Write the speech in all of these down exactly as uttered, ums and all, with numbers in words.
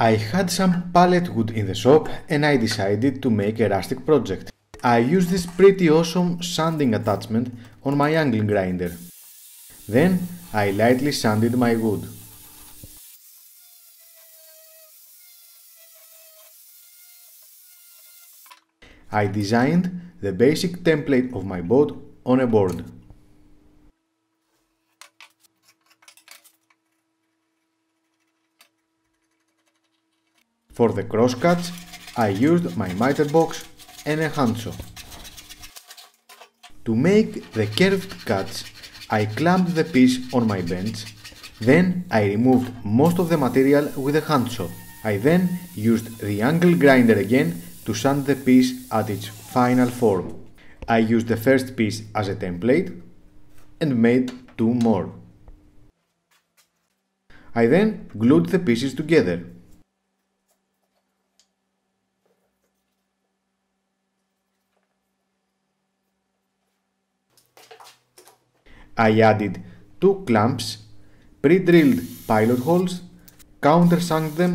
I had some pallet wood in the shop and I decided to make a rustic project. I used this pretty awesome sanding attachment on my angling grinder. Then I lightly sanded my wood. I designed the basic template of my boat on a board. For the crosscuts, I used my miter box and a handsaw. To make the curved cuts, I clamped the piece on my bench, then I removed most of the material with a handsaw. I then used the angle grinder again to sand the piece at its final form. I used the first piece as a template and made two more. I then glued the pieces together. I added two clamps, pre-drilled pilot holes, countersunk them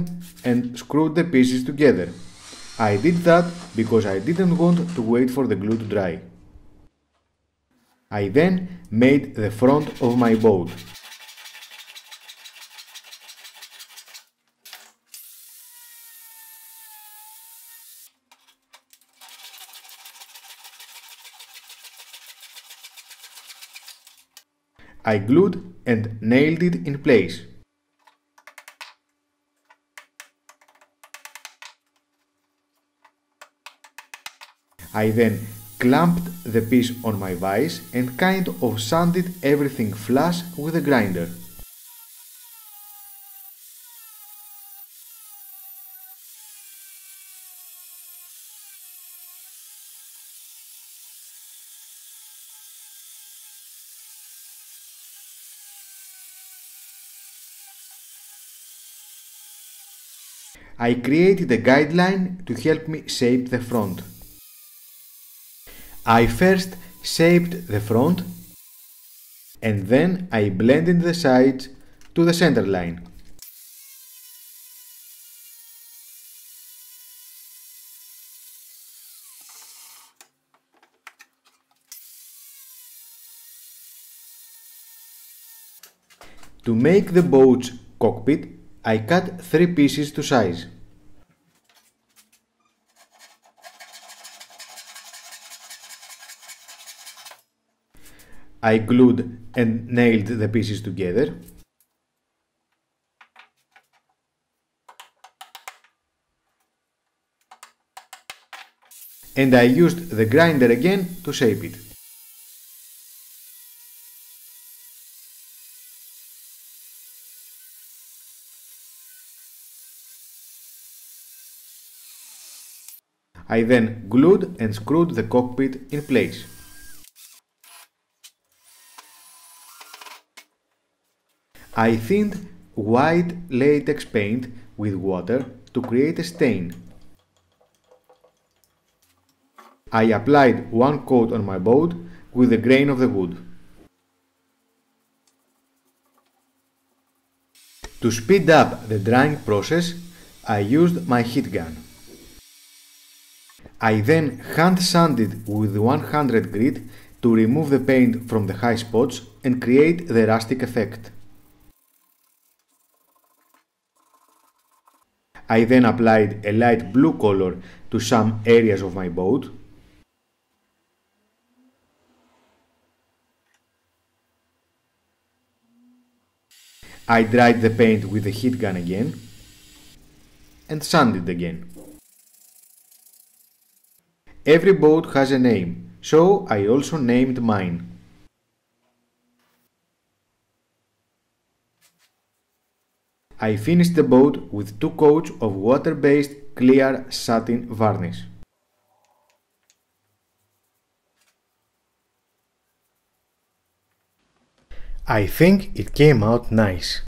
and screwed the pieces together. I did that because I didn't want to wait for the glue to dry. I then made the front of my boat. I glued and nailed it in place. I then clamped the piece on my vise and kind of sanded everything flush with a grinder. I created a guideline to help me shape the front. I first shaped the front and then I blended the sides to the center line. To make the boat's cockpit, I cut three pieces to size. I glued and nailed the pieces together. And I used the grinder again to shape it. I then glued and screwed the cockpit in place. I thinned white latex paint with water to create a stain. I applied one coat on my boat with a grain of the wood. To speed up the drying process, I used my heat gun. I then hand sanded with one hundred grit to remove the paint from the high spots and create the rustic effect. I then applied a light blue color to some areas of my boat. I dried the paint with the heat gun again and sanded again. Every boat has a name, so I also named mine. I finished the boat with two coats of water-based clear satin varnish. I think it came out nice.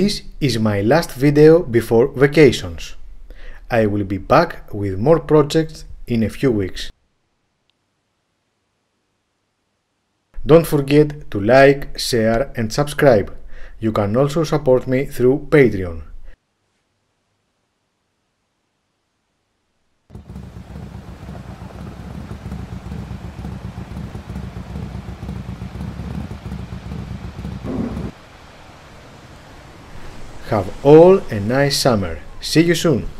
This is my last video before vacations. I will be back with more projects in a few weeks. Don't forget to like, share and subscribe. You can also support me through Patreon. Have all a nice summer. See you soon!